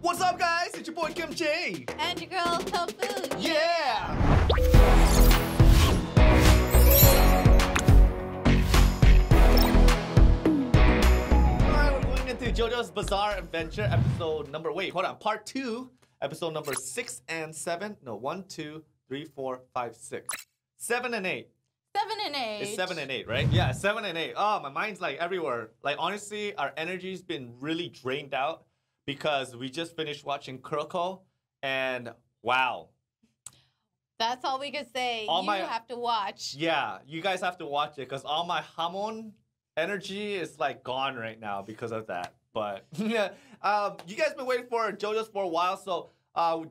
What's up, guys? It's your boy Kimchi. And your girl Tofu. Yeah! Alright, we're going into JoJo's Bizarre Adventure episode number, part 2. Episode number 6 and 7. No, 1, 2, 3, 4, 5, 6. 7 and 8. 7 and 8. It's 7 and 8, right? Yeah, 7 and 8. Oh, my mind's like everywhere. Like, honestly, our energy's been really drained out because we just finished watching Kuroko and wow. That's all we could say. You have to watch. Yeah, you guys have to watch it because all my Hamon energy is like gone right now because of that. But yeah, you guys been waiting for JoJo's for a while, so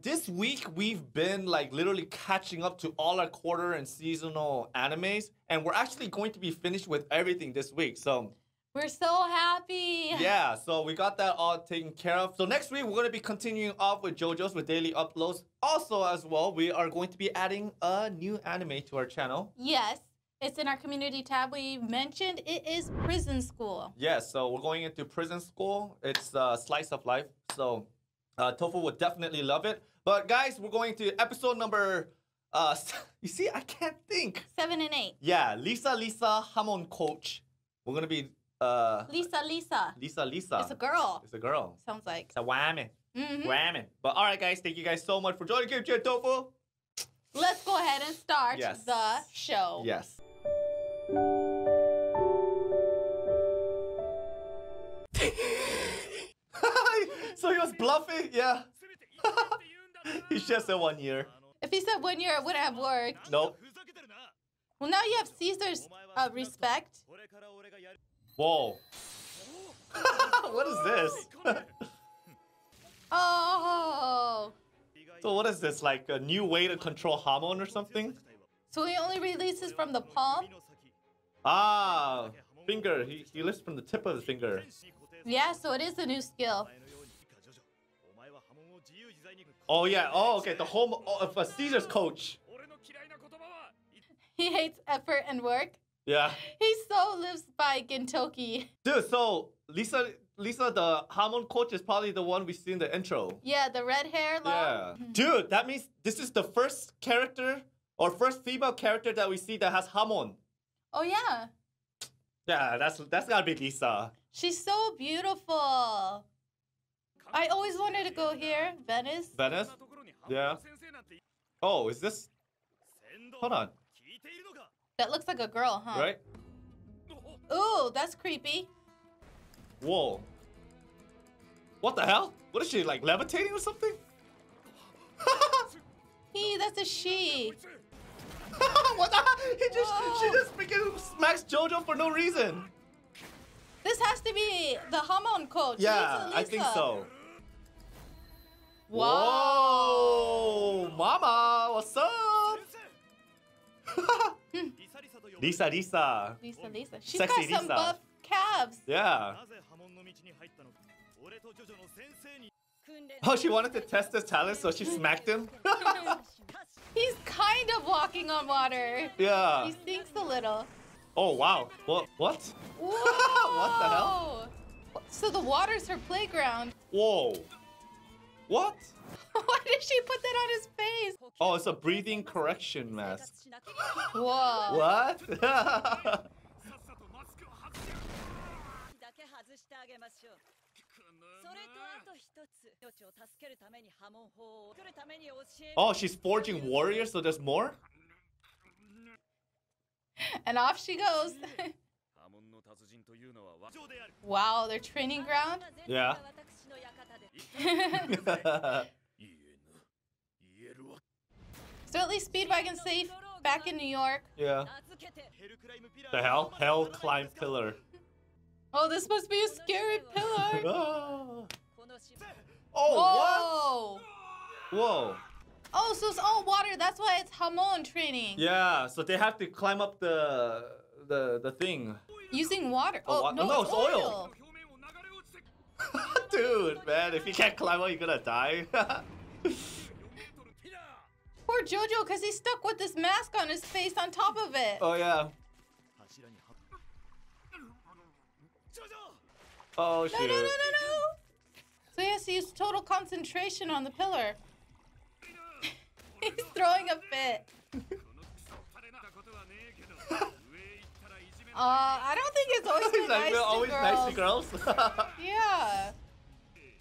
this week we've been like literally catching up to all our quarter and seasonal animes, and we're actually going to be finished with everything this week. So we're so happy. Yeah, so we got that all taken care of. So next week we're going to be continuing off with JoJo's with daily uploads. Also as well, we are going to be adding a new anime to our channel. Yes. It's in our community tab. We mentioned it is Prison School. Yes, so we're going into Prison School. It's a slice of life. So Tofu would definitely love it. But guys, we're going to episode number... you see, I can't think. 7 and 8. Yeah, Lisa Lisa Hamon Coach. We're going to be... Lisa Lisa. Lisa Lisa. It's a girl. It's a girl. Sounds like. It's a woman. Mm-hmm. Woman. But all right, guys, thank you guys so much for joining Kimchi and Tofu. Let's go ahead and start the show. Yes. So he was bluffing? Yeah. He just said 1 year. If he said 1 year, it wouldn't have worked. Nope. Well, now you have Caesar's respect. Whoa. What is this? Oh. So what is this? Like a new way to control Hamon or something? So he only releases from the palm? Ah, finger. He lifts from the tip of his finger. Yeah, so it is a new skill. Oh, yeah. Oh, okay. The home of Caesar's coach. He hates effort and work. Yeah. He so lives by Gintoki. Dude, so Lisa, the Hamon coach is probably the one we see in the intro. Yeah, the red hair. Long. Yeah. Dude, that means this is the first character or first female character that we see that has Hamon. Oh, yeah. Yeah, that's gotta be Lisa. She's so beautiful. I always wanted to go here. Venice. Venice? Yeah. Oh, is this... Hold on. That looks like a girl, huh? Right? Ooh, that's creepy. Whoa. What the hell? What is she, like levitating or something? Hey, that's a she. What the? She just freaking smacks JoJo for no reason. This has to be the Hamon coach. Yeah, Lisa. I think so. Whoa, mama, what's up? Lisa, Lisa. Lisa, Lisa. She's sexy got some Lisa. Buff calves. Yeah. Oh, she wanted to test his talent, so she smacked him. He's kind of walking on water. Yeah. He stinks a little. Oh, wow. What? What? What the hell? So the water's her playground. Whoa. What? Why did she put that on his face? Oh, it's a breathing correction mask. Whoa. What? Oh, she's forging warriors, so there's more? And off she goes. Wow, their training ground? Yeah. So at least Speedwagon's safe back in New York. Yeah. The hell? Hell climb pillar. Oh, this must be a scary pillar. Oh, whoa. What? Whoa. Oh, so it's all water. That's why it's Hamon training. Yeah, so they have to climb up the thing. Using water. Oh, no, it's oil. Dude, man, if you can't climb up, you're gonna die. Poor JoJo, because he's stuck with this mask on his face on top of it. Oh, yeah. Oh, shit. No, no, no, no, no. So he has must use total concentration on the pillar. He's throwing a fit. I don't think it's always been nice to girls. Yeah.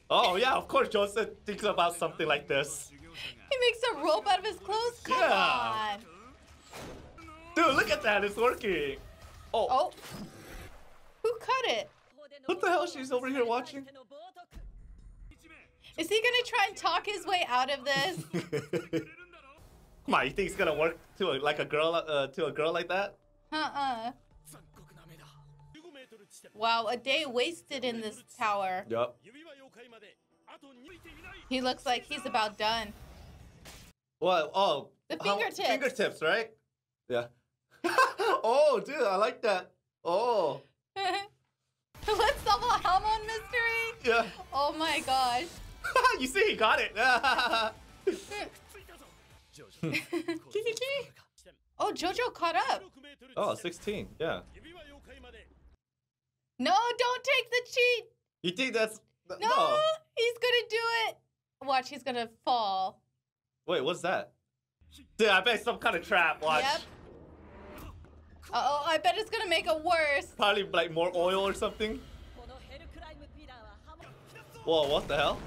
Oh yeah, of course Joseph thinks about something like this. He makes a rope out of his clothes? Come on! Dude, look at that, it's working! Oh. Who cut it? What the hell, she's over here watching? Is he gonna try and talk his way out of this? Come on, you think it's gonna work to a girl like that? Wow, a day wasted in this tower. Yep. He looks like he's about done. What? Oh. The fingertips. Fingertips, right? Yeah. Oh, dude, I like that. Oh. Let's solve a Hamon mystery. Yeah. Oh my gosh. You see, he got it. Oh, JoJo caught up. Oh, 16. Yeah. No, don't take the cheat. You think that's... No, he's gonna do it. Watch, he's gonna fall. Wait, what's that? Dude, I bet it's some kind of trap. Watch. Yep. Uh-oh, I bet it's gonna make it worse. Probably like more oil or something. Whoa, what the hell?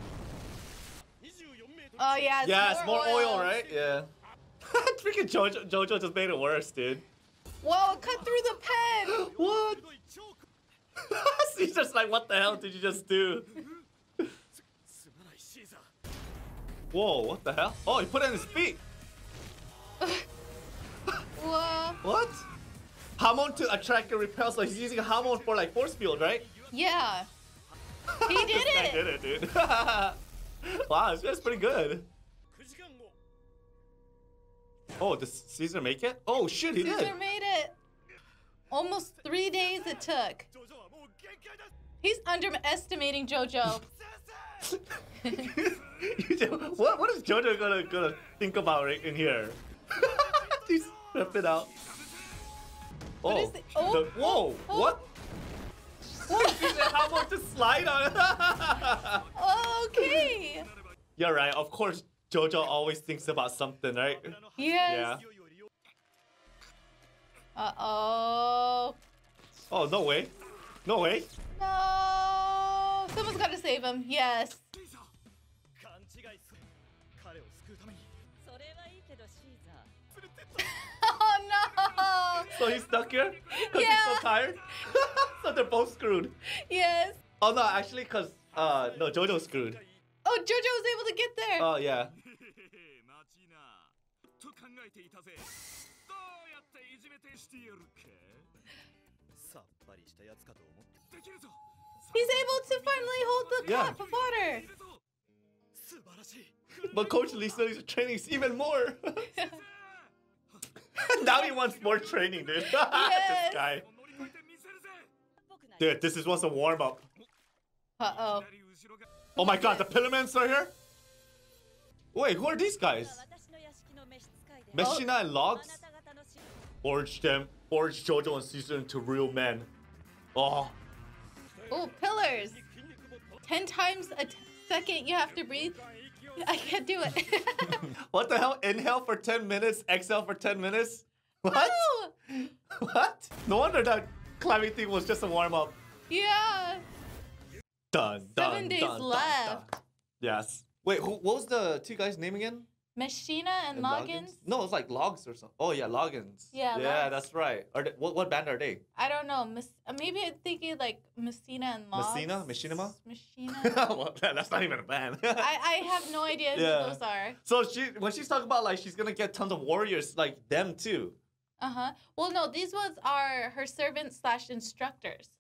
Oh yeah, it's more oil, right? Yeah. Freaking JoJo just made it worse, dude. Whoa, it cut through the pen. What? He's just like, what the hell did you just do? Whoa, what the hell? Oh, he put it on his feet. Whoa. What? Hamon to attract and repel, so he's using Hamon for like force field, right? Yeah. He did it! He did it, dude. Wow, that's pretty good. Oh, does Caesar make it? Oh, shoot, he did. Caesar made it. Almost 3 days it took. He's underestimating JoJo. What is JoJo gonna think about right in here? He's ripping out. Oh, whoa, what? What? How about to slide on it? Okay. You're right. Of course, JoJo always thinks about something, right? Yes. Yeah. Uh-oh. Oh, no way. No way. No. Someone's got to save him. Yes. Oh no! So he's stuck here? Because he's so tired? So they're both screwed. Yes. Oh no, actually, because, no, JoJo's screwed. Oh, JoJo was able to get there. Oh, yeah. He's able to finally hold the cup of water. But Coach Lisa's training is even more. Now he wants more training, dude. Yes. This guy. Dude, this was a warm-up. Uh-oh. Oh my god, the Pillarmans are here? Wait, who are these guys? Messina and Logs? Forge them. Forge JoJo and Caesar into real men. Oh. Oh, pillars. 10 times a second you have to breathe. I can't do it. What the hell? Inhale for 10 minutes, exhale for 10 minutes? What? No. What? No wonder that climbing thing was just a warm-up. Yeah. Done. 7 days left. Yes. Wait, what was the two guys' name again? Messina and Loggins? No, it's like Logs or something. Oh, yeah, Loggins. Yeah, Logs. That's right. Are they, what band are they? I don't know. Maybe I'm thinking like Messina and Logs. Messina? Messinima? Messina. Well, that's not even a band. I have no idea who those are. So when she's talking about like she's going to get tons of warriors, like them too. Uh-huh. Well, no, these ones are her servants / instructors.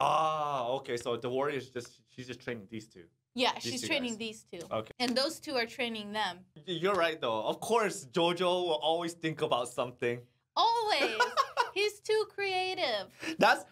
Ah, okay. So the warriors, she's just training these two. Yeah, she's training these two. Okay. And those two are training them. You're right, though. Of course, JoJo will always think about something. Always. He's too creative. I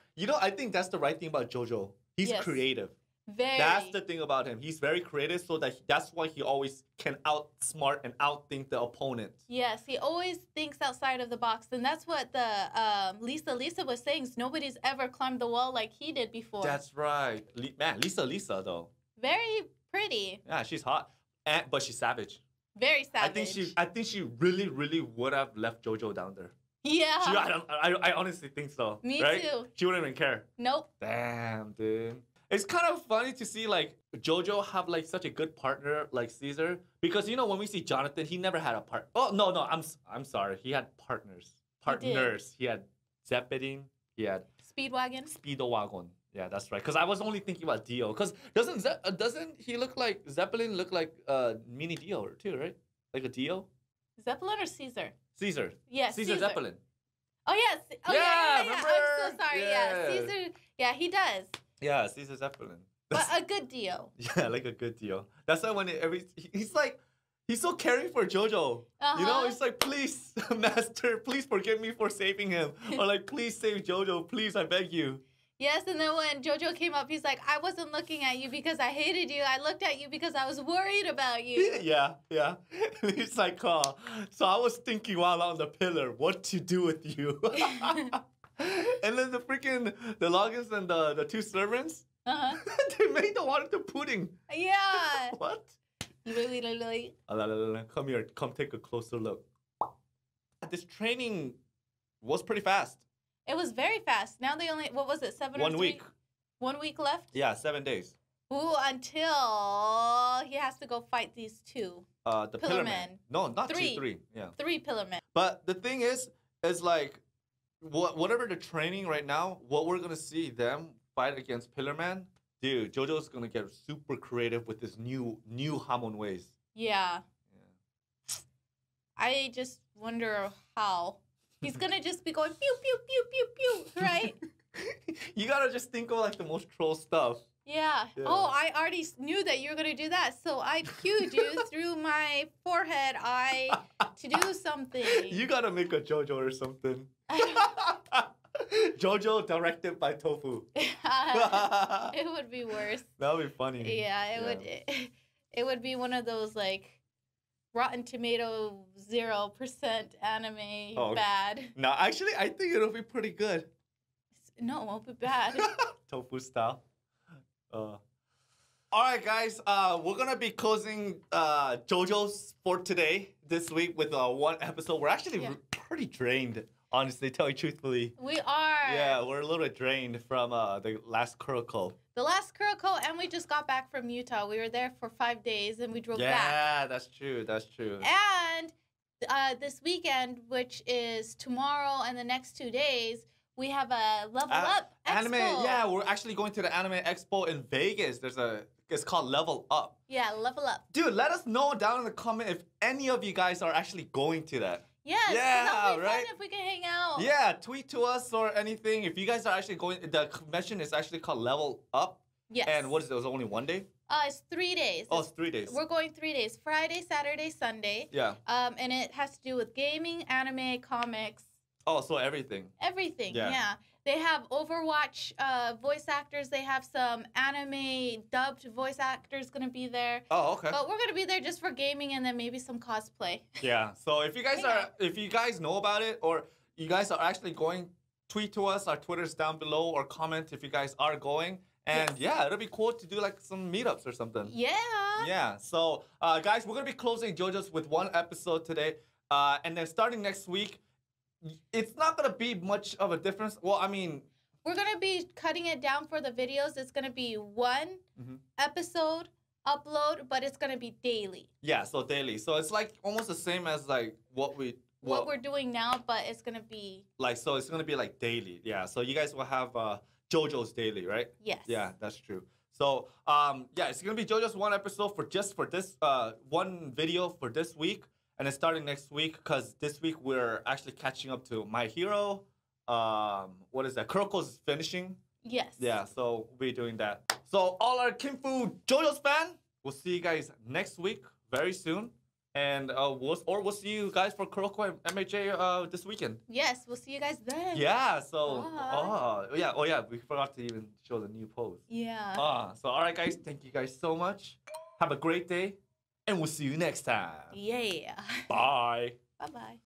think that's the right thing about JoJo. He's creative. Very. That's the thing about him. He's very creative, so that's why he always can outsmart and outthink the opponent. Yes, he always thinks outside of the box. And that's what the Lisa was saying. Nobody's ever climbed the wall like he did before. That's right. Man, Lisa though. Very pretty. Yeah, she's hot, but she's savage. Very savage. I think she really, really would have left JoJo down there. Yeah. I honestly think so. Me too. She wouldn't even care. Nope. Damn, dude. It's kind of funny to see like JoJo have like such a good partner like Caesar, because you know when we see Jonathan, he never had a partner. Oh no, I'm sorry. He had partners. He had Zeppelin. He had Speedwagon. Yeah, that's right. Because I was only thinking about Dio. Because doesn't he look like Zeppelin? Look like mini Dio too, right? Like a Dio. Zeppelin or Caesar? Caesar. Yes. Yeah, Caesar Zeppelin. Oh yes. Oh yeah. I'm so sorry. Yeah, Caesar. Yeah, he does. Yeah, Caesar Zeppelin. But a good Dio. Yeah, like a good Dio. That's why when he's like, he's so caring for JoJo. Uh-huh. You know, he's like, please, master, please forgive me for saving him, or like, please save JoJo, please, I beg you. Yes, and then when JoJo came up, he's like, I wasn't looking at you because I hated you. I looked at you because I was worried about you. Yeah, yeah. He's like, oh, so I was thinking while on the pillar, what to do with you. And then the Loggins and the two servants, they made the water to pudding. Yeah. What? Come here, come take a closer look. This training was pretty fast. It was very fast. Now they only, what was it, 7 or 3 weeks? 1 week left? Yeah, 7 days. Ooh, until he has to go fight these two. The pillar men. No, not three. Yeah. 3 pillar men. But the thing is like, whatever the training right now, what we're going to see them fight against Pillar Man, dude, JoJo's going to get super creative with his new Hamon ways. Yeah. I just wonder how. He's going to just be going pew, pew, pew, pew, pew, right? You got to just think of like the most troll stuff. Yeah. Oh, I already knew that you were going to do that. So I pewed you through my forehead eye to do something. You got to make a JoJo or something. JoJo directed by Tofu. It would be worse. That would be funny. Yeah, it would. It would be one of those like Rotten Tomato 0% anime bad. No, actually, I think it'll be pretty good. No, it won't be bad. Tofu style. All right, guys. We're gonna be closing JoJo's for today, this week, with one episode. We're actually pretty drained. Honestly, tell you truthfully. We are. Yeah, we're a little bit drained from the last Kuroko. The last Kuroko, and we just got back from Utah. We were there for 5 days, and we drove back. Yeah, that's true. That's true. And this weekend, which is tomorrow and the next 2 days, we have a Level Up Expo. Anime, yeah, we're actually going to the Anime Expo in Vegas. It's called Level Up. Yeah, Level Up. Dude, let us know down in the comment if any of you guys are actually going to that. Yes, yeah, right. If we can hang out. Yeah, tweet to us or anything. If you guys are actually going, the convention is actually called Level Up. Yes. And what is it? Was it only 1 day? It's 3 days. Oh, it's 3 days. We're going 3 days: Friday, Saturday, Sunday. Yeah. And it has to do with gaming, anime, comics. Oh, so everything. Everything. Yeah. They have Overwatch voice actors. They have some anime dubbed voice actors going to be there. Oh, okay. But we're going to be there just for gaming and then maybe some cosplay. Yeah. So if you guys if you guys know about it or you guys are actually going, tweet to us. Our Twitter's down below, or comment if you guys are going. And yeah, it'll be cool to do like some meetups or something. Yeah. Yeah. So guys, we're going to be closing JoJo's with one episode today. And then starting next week, it's not going to be much of a difference. Well, I mean, we're going to be cutting it down for the videos. It's going to be one episode upload, but it's going to be daily. Yeah, so daily. So it's like almost the same as like what we're doing now, but it's going to be like, so it's going to be like daily. Yeah. So you guys will have JoJo's daily, right? Yes. Yeah, that's true. So, yeah, it's going to be JoJo's one episode for this one video for this week. And it's starting next week, because this week we're actually catching up to My Hero. What is that? Kuroko's finishing. Yes. Yeah, so we'll be doing that. So all our Kimfu JoJo's fan, we'll see you guys next week very soon. And we'll see you guys for Kuroko and MHA this weekend. Yes, we'll see you guys then. Yeah, so oh yeah, we forgot to even show the new pose. Yeah. So all right guys, thank you guys so much. Have a great day. And we'll see you next time. Yeah. Bye. Bye-bye.